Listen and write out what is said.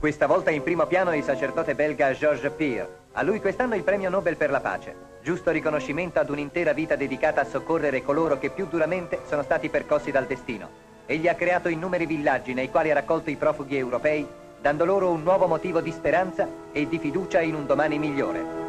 Questa volta in primo piano il sacerdote belga Georges Pire. A lui quest'anno il premio Nobel per la pace. Giusto riconoscimento ad un'intera vita dedicata a soccorrere coloro che più duramente sono stati percossi dal destino. Egli ha creato innumeri villaggi nei quali ha raccolto i profughi europei, dando loro un nuovo motivo di speranza e di fiducia in un domani migliore.